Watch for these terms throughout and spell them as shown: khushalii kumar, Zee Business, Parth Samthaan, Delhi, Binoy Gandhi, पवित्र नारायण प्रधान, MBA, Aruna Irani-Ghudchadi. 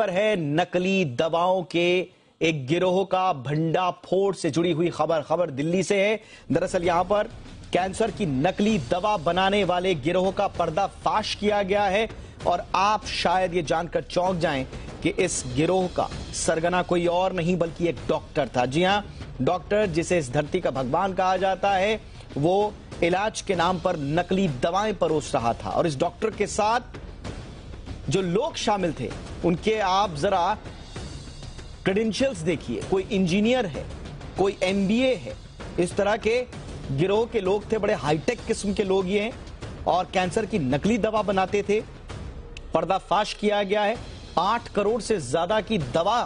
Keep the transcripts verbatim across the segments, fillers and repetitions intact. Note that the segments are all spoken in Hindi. पर है नकली दवाओं के एक गिरोह का भंडाफोड़ से जुड़ी हुई खबर खबर दिल्ली से है। दरअसल यहां पर कैंसर की नकली दवा बनाने वाले गिरोह का पर्दाफाश किया गया है और आप शायद ये जानकर चौंक जाएं कि इस गिरोह का सरगना कोई और नहीं बल्कि एक डॉक्टर था। जी हां, डॉक्टर जिसे इस धरती का भगवान कहा जाता है वो इलाज के नाम पर नकली दवाएं परोस रहा था और इस डॉक्टर के साथ जो लोग शामिल थे उनके आप जरा क्रेडेंशियल्स देखिए। कोई इंजीनियर है, कोई एमबीए है, इस तरह के गिरोह के लोग थे, बड़े हाईटेक किस्म के लोग ये हैं और कैंसर की नकली दवा बनाते थे। पर्दाफाश किया गया है, आठ करोड़ से ज्यादा की दवा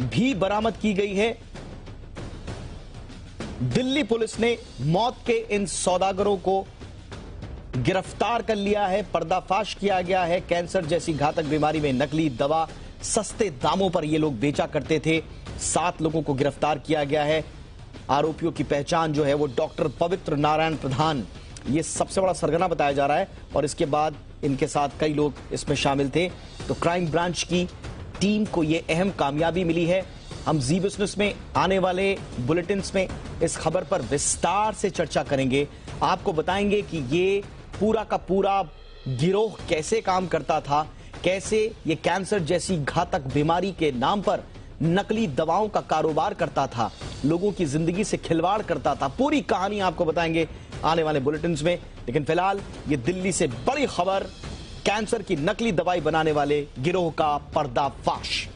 भी बरामद की गई है। दिल्ली पुलिस ने मौत के इन सौदागरों को गिरफ्तार कर लिया है। पर्दाफाश किया गया है, कैंसर जैसी घातक बीमारी में नकली दवा सस्ते दामों पर ये लोग बेचा करते थे। सात लोगों को गिरफ्तार किया गया है। आरोपियों की पहचान जो है वो डॉक्टर पवित्र नारायण प्रधान, ये सबसे बड़ा सरगना बताया जा रहा है और इसके बाद इनके साथ कई लोग इसमें शामिल थे। तो क्राइम ब्रांच की टीम को ये अहम कामयाबी मिली है। हम जी बिजनेस में आने वाले बुलेटिन में इस खबर पर विस्तार से चर्चा करेंगे, आपको बताएंगे कि ये पूरा का पूरा गिरोह कैसे काम करता था, कैसे ये कैंसर जैसी घातक बीमारी के नाम पर नकली दवाओं का कारोबार करता था, लोगों की जिंदगी से खिलवाड़ करता था। पूरी कहानी आपको बताएंगे आने वाले बुलेटिन्स में, लेकिन फिलहाल ये दिल्ली से बड़ी खबर, कैंसर की नकली दवाई बनाने वाले गिरोह का पर्दाफाश।